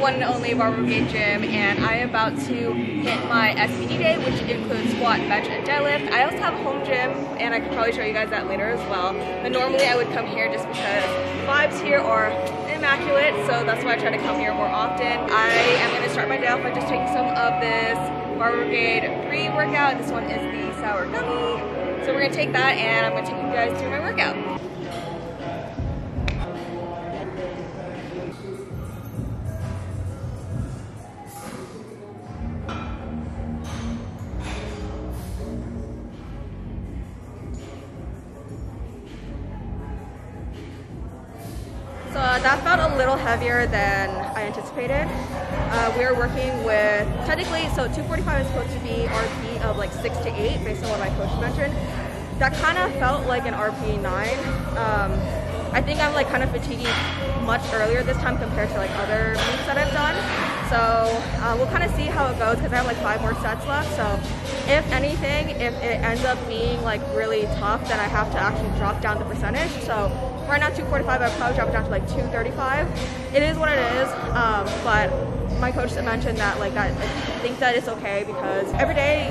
one and only Barbell Brigade gym, and I am about to hit my SPD day, which includes squat, bench, and deadlift. I also have a home gym, and I can probably show you guys that later as well. But normally I would come here just because the vibes here are immaculate, so that's why I try to come here more often. I am going to start my day off by just taking some of this Barbell Brigade pre-workout. This one is the sour gummy. So we're going to take that, and I'm going to take you guys through my workout. That felt a little heavier than I anticipated. We are working with, technically, so 245 is supposed to be RPE of like 6 to 8 based on what my coach mentioned. That kind of felt like an RPE 9. I think I'm like kind of fatiguing much earlier this time compared to like other moves that I've done. So we'll kind of see how it goes because I have like 5 more sets left. So if anything, if it ends up being like really tough, then I have to actually drop down the percentage. So right now 245, I'd probably drop it down to like 235. It is what it is, but my coach mentioned that I think that it's okay because every day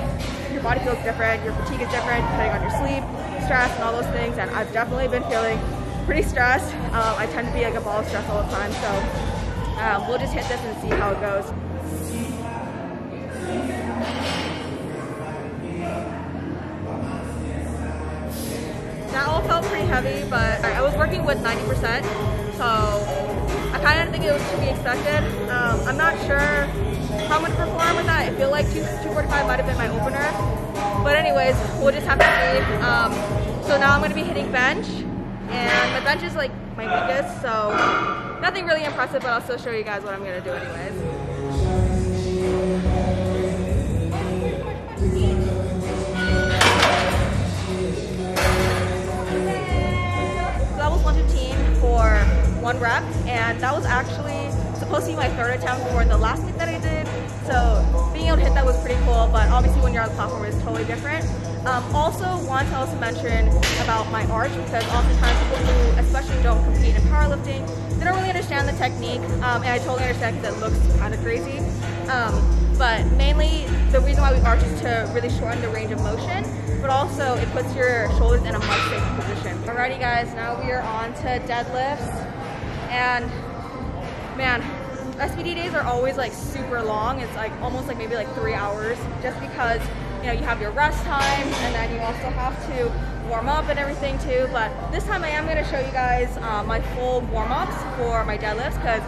your body feels different, your fatigue is different depending on your sleep, stress, and all those things. And I've definitely been feeling pretty stressed. I tend to be like a ball of stress all the time, so we'll just hit this and see how it goes. That all felt pretty heavy, but I was working with 90%, so I kind of think it was to be expected. I'm not sure how I'm going to perform with that. I feel like 245 might have been my opener, but anyways, we'll just have to see. So now I'm going to be hitting bench, and my bench is like my weakest, so nothing really impressive, but I'll still show you guys what I'm going to do anyways. For 1 rep, and that was actually supposed to be my 3rd attempt for the last thing that I did, so being able to hit that was pretty cool, but obviously when you're on the platform it's totally different. Also want to also mention about my arch, because oftentimes people who especially don't compete in powerlifting, they don't really understand the technique, and I totally understand because it looks kind of crazy, but mainly the reason why we arch is to really shorten the range of motion, but also it puts your shoulders in a much safer position. Alrighty guys, now we are on to deadlifts, and man, SPD days are always like super long. It's like almost like maybe like 3 hours, just because you know you have your rest time and then you also have to warm up and everything too. But this time I am going to show you guys my full warm ups for my deadlifts, because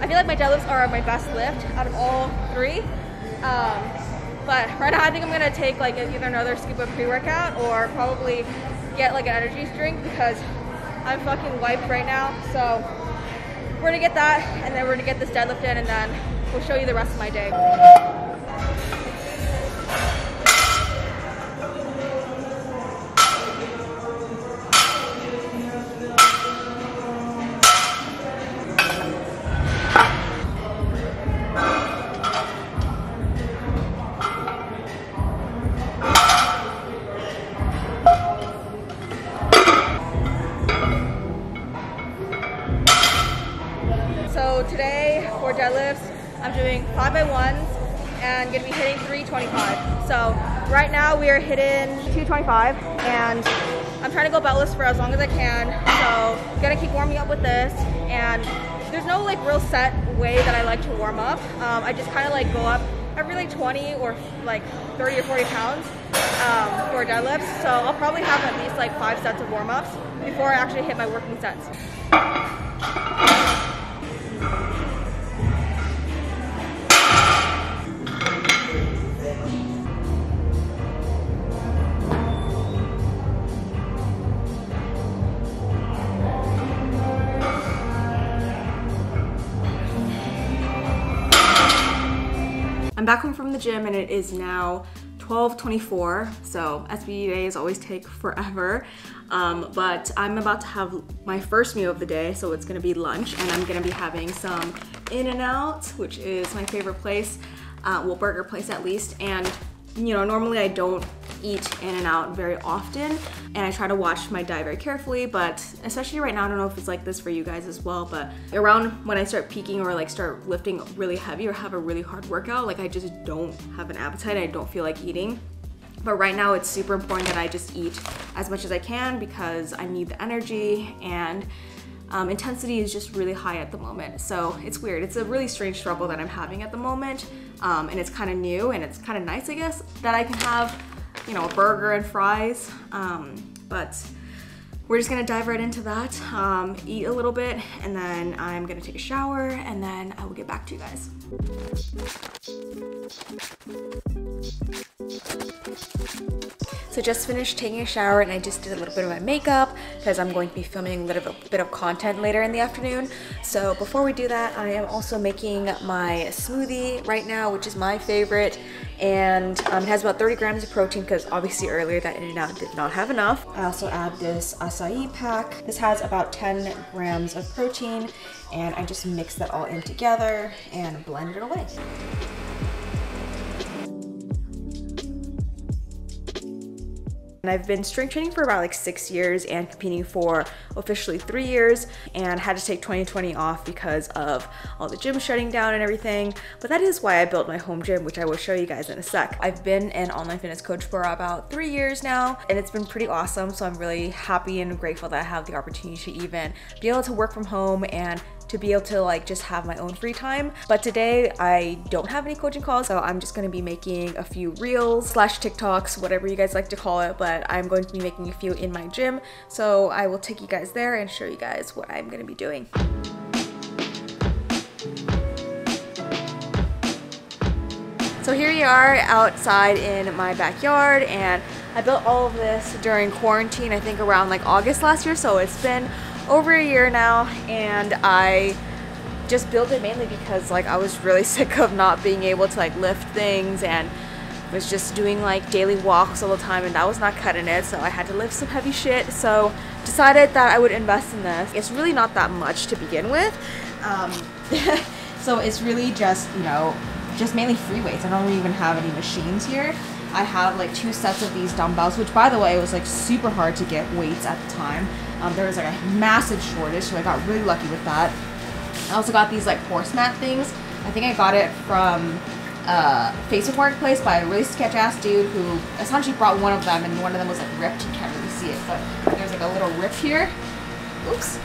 I feel like my deadlifts are my best lift out of all 3. But right now I think I'm going to take like either another scoop of pre-workout or probably get like an energy drink, because I'm fucking wiped right now. So we're going to get that, and then we're going to get this deadlift in, and then we'll show you the rest of my day. Today for deadlifts, I'm doing 5x1s and gonna be hitting 325. So right now we are hitting 225, and I'm trying to go beltless for as long as I can. So gonna keep warming up with this, and there's no like real set way that I like to warm up. I just kind of like go up every like 20 or like 30 or 40 pounds for deadlifts. So I'll probably have at least like 5 sets of warm ups before I actually hit my working sets. I'm back home from the gym, and it is now 12:24, so SPD days always take forever, but I'm about to have my first meal of the day, so it's gonna be lunch, and I'm gonna be having some In-N-Out, which is my favorite place, well, burger place at least, and you know, normally I don't eat In-N-Out very often, and I try to watch my diet very carefully, but especially right now, I don't know if it's like this for you guys as well, but around when I start peaking or like start lifting really heavy or have a really hard workout, like I just don't have an appetite, I don't feel like eating. But right now it's super important that I just eat as much as I can because I need the energy, and intensity is just really high at the moment. So it's weird. It's a really strange struggle that I'm having at the moment. And it's kind of new, and it's kind of nice, I guess, that I can have, you know, a burger and fries. But we're just gonna dive right into that, eat a little bit, and then I'm gonna take a shower, and then I will get back to you guys. So just finished taking a shower, and I just did a little bit of my makeup because I'm going to be filming a little bit of content later in the afternoon. So before we do that, I am also making my smoothie right now, which is my favorite, and it has about 30 grams of protein because obviously earlier that In-N-Out did not have enough. I also add this acai pack. This has about 10 grams of protein, and I just mix that all in together and blend it away. And I've been strength training for about like 6 years and competing for officially 3 years, and had to take 2020 off because of all the gyms shutting down and everything. But that is why I built my home gym, which I will show you guys in a sec. I've been an online fitness coach for about 3 years now, and it's been pretty awesome. So I'm really happy and grateful that I have the opportunity to even be able to work from home and to be able to like just have my own free time. But today I don't have any coaching calls, so I'm just gonna be making a few reels / TikToks, whatever you guys like to call it, but I'm going to be making a few in my gym. So I will take you guys there and show you guys what I'm gonna be doing. So here we are outside in my backyard, and I built all of this during quarantine, I think around like August last year, so it's been over a year now, and I just built it mainly because like I was really sick of not being able to like lift things, and was just doing like daily walks all the time, and that was not cutting it, so I had to lift some heavy shit. So decided that I would invest in this. It's really not that much to begin with, so it's really just, you know, just mainly free weights. I don't even have any machines here. I have like 2 sets of these dumbbells, which by the way, it was like super hard to get weights at the time. There was like a massive shortage, so I got really lucky with that. I also got these like horse mat things. I think I got it from Facebook Marketplace by a really sketch ass dude who essentially brought one of them, and one of them was like ripped. You can't really see it, but there's like a little rip here. Oops.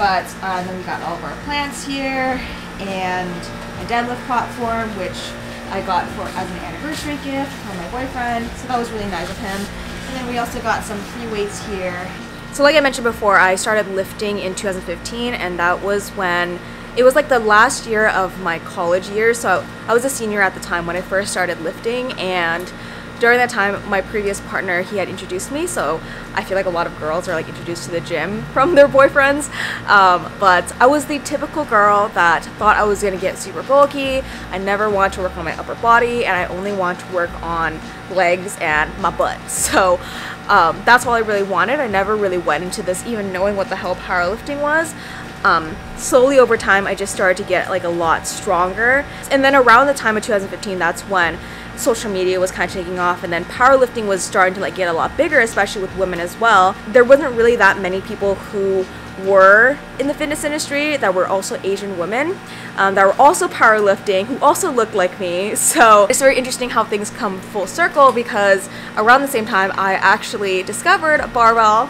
But then we got all of our plants here, and a deadlift platform, which I got for as an anniversary gift from my boyfriend, so that was really nice of him. And then we also got some free weights here. So like I mentioned before, I started lifting in 2015, and that was when it was like the last year of my college year. So I was a senior at the time when I first started lifting, and during that time my previous partner, he had introduced me. So I feel like a lot of girls are like introduced to the gym from their boyfriends, but I was the typical girl that thought I was gonna get super bulky. I never want to work on my upper body, and I only want to work on legs and my butt. So that's all I really wanted. I never really went into this even knowing what the hell powerlifting was. Slowly over time I just started to get like a lot stronger, and then around the time of 2015, that's when social media was kind of taking off, and then powerlifting was starting to like get a lot bigger, especially with women as well. There wasn't really that many people who were in the fitness industry that were also Asian women, that were also powerlifting, who also looked like me. So it's very interesting how things come full circle, because around the same time I actually discovered Barbell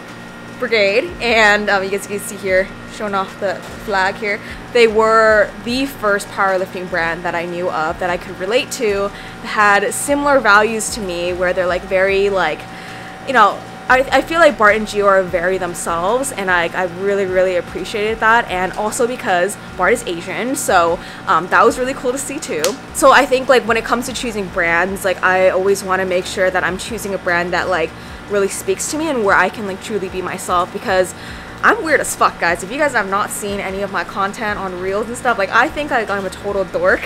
Brigade, and you guys can see here, showing off the flag here, they were the first powerlifting brand that I knew of that I could relate to, had similar values to me, where they're like very like, you know, I feel like Bart and Gio are very themselves, and I really, really appreciated that. And also because Bart is Asian, so that was really cool to see too. So I think like when it comes to choosing brands, like I always want to make sure that I'm choosing a brand that like really speaks to me, and where I can like truly be myself, because I'm weird as fuck, guys. If you guys have not seen any of my content on reels and stuff, like I think I'm a total dork,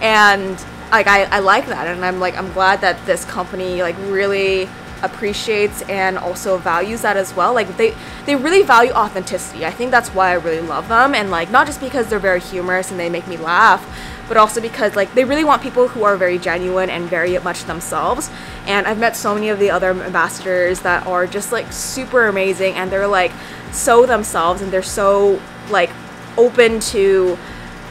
and like I like that, and I'm glad that this company like really appreciates and also values that as well. Like they really value authenticity. I think that's why I really love them, and like not just because they're very humorous and they make me laugh, but also because like they really want people who are very genuine and very much themselves. And I've met so many of the other ambassadors that are just like super amazing, and they're like so themselves, and they're so like open to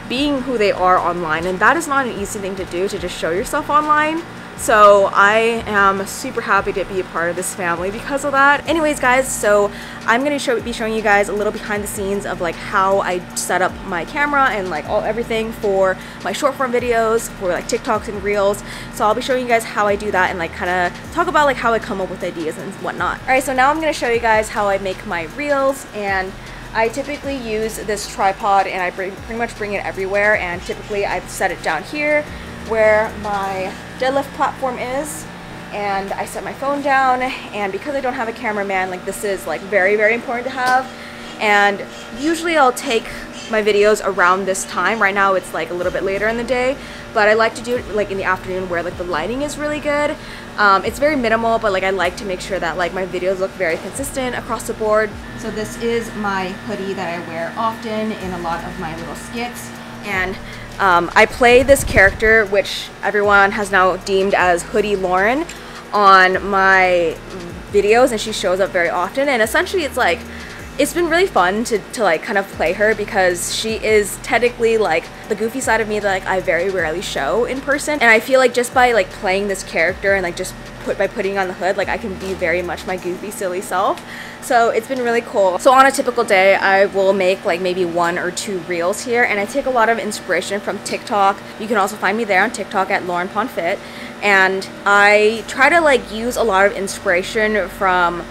being who they are online, and that is not an easy thing to do, to just show yourself online. So I am super happy to be a part of this family because of that. Anyways guys, so I'm going to be showing you guys a little behind the scenes of like how I set up my camera and like everything for my short form videos, for like TikToks and Reels. So I'll be showing you guys how I do that and like kind of talk about like how I come up with ideas and whatnot. Alright, so now I'm going to show you guys how I make my Reels, and I typically use this tripod and I pretty much bring it everywhere, and typically I've set it down here where my deadlift platform is, and I set my phone down. And because I don't have a cameraman, like this is like very, very important to have. And usually I'll take my videos around this time. Right now it's like a little bit later in the day, but I like to do it like in the afternoon where like the lighting is really good. It's very minimal, but like I like to make sure that like my videos look very consistent across the board. So this is my hoodie that I wear often in a lot of my little skits, and I play this character, which everyone has now deemed as Hoodie Lauren, on my videos, and she shows up very often. And essentially it's like, it's been really fun to like kind of play her, because she is technically like the goofy side of me that like I very rarely show in person. And I feel like just by like playing this character and like just by putting on the hood, like I can be very much my goofy, silly self. So it's been really cool. So on a typical day, I will make like maybe 1 or 2 reels here, and I take a lot of inspiration from TikTok. You can also find me there on TikTok at Lauren Pon Fit, and I try to like use a lot of inspiration from,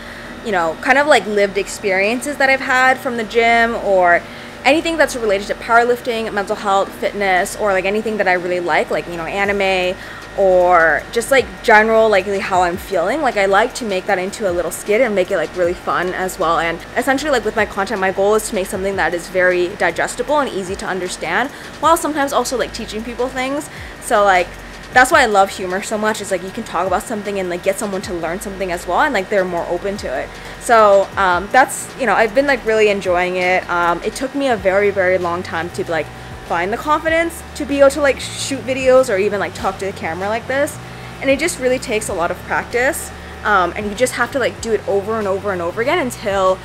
you know, kind of like lived experiences that I've had from the gym, or anything that's related to powerlifting, mental health, fitness, or like anything that I really like, you know, anime, or just like general like how I'm feeling. Like I like to make that into a little skit and make it like really fun as well. And essentially like with my content, my goal is to make something that is very digestible and easy to understand, while sometimes also like teaching people things. So like that's why I love humor so much, is like you can talk about something and like get someone to learn something as well, and like they're more open to it. So that's, you know, I've been like really enjoying it. It took me a very, very long time to like find the confidence to be able to like shoot videos or even like talk to the camera like this, and it just really takes a lot of practice, and you just have to like do it over and over and over again until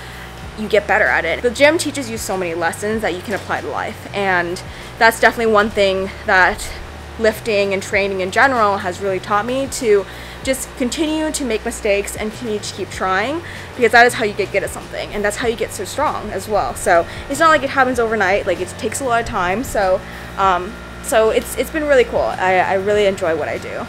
you get better at it. The gym teaches you so many lessons that you can apply to life, and that's definitely one thing that lifting and training in general has really taught me, to just continue to make mistakes and continue to keep trying, because that is how you get good at something, and that's how you get so strong as well. So it's not like it happens overnight, like it takes a lot of time. So it's been really cool. I really enjoy what I do.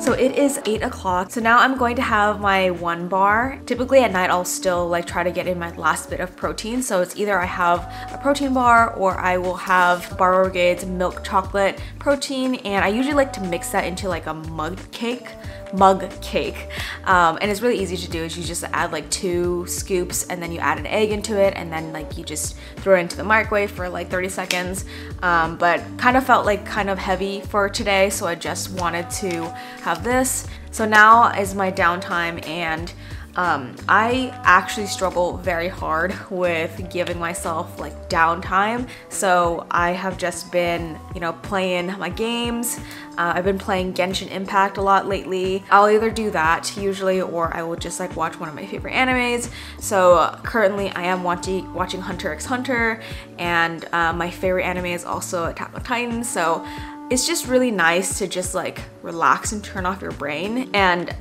So it is 8 o'clock, so now I'm going to have my 1 bar. Typically at night I'll still like try to get in my last bit of protein, so it's either I have a protein bar or I will have Barbell Brigade's milk chocolate protein, and I usually like to mix that into like a mug cake, and it's really easy to do. Is you just add like 2 scoops, and then you add an egg into it, and then like you just throw it into the microwave for like 30 seconds. But kind of felt like kind of heavy for today, so I just wanted to have this. So now is my downtime, and I actually struggle very hard with giving myself like downtime. So I have just been, you know, playing my games. I've been playing Genshin Impact a lot lately. I'll either do that usually, or I will just like watch one of my favorite animes. So currently I am watching Hunter x Hunter, and my favorite anime is also Attack on Titan. So it's just really nice to just like relax and turn off your brain. And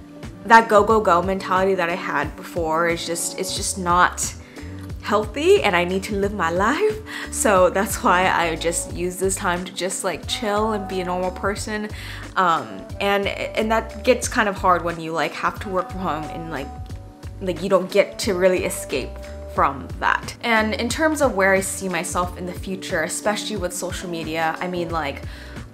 that go go go mentality that I had before is just, it's just not healthy, and I need to live my life. So that's why I just use this time to just like chill and be a normal person, and that gets kind of hard when you like have to work from home, and like you don't get to really escape from that. And in terms of where I see myself in the future, especially with social media, I mean like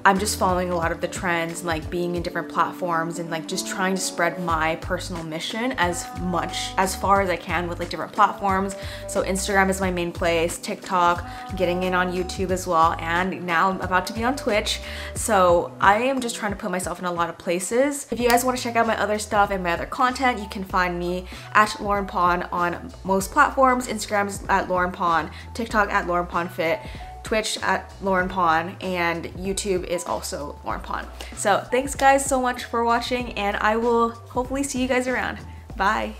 I'm just following a lot of the trends and like being in different platforms and like just trying to spread my personal mission as much as far as I can with like different platforms. So Instagram is my main place, TikTok, getting in on YouTube as well, and now I'm about to be on Twitch. So I am just trying to put myself in a lot of places. If you guys want to check out my other stuff and my other content, you can find me at Lauren Pon on most platforms. Instagram is at Lauren Pon, TikTok at Lauren Pon Fit, Twitch at Lauren Pon, and YouTube is also Lauren Pon. So thanks guys so much for watching, and I will hopefully see you guys around. Bye.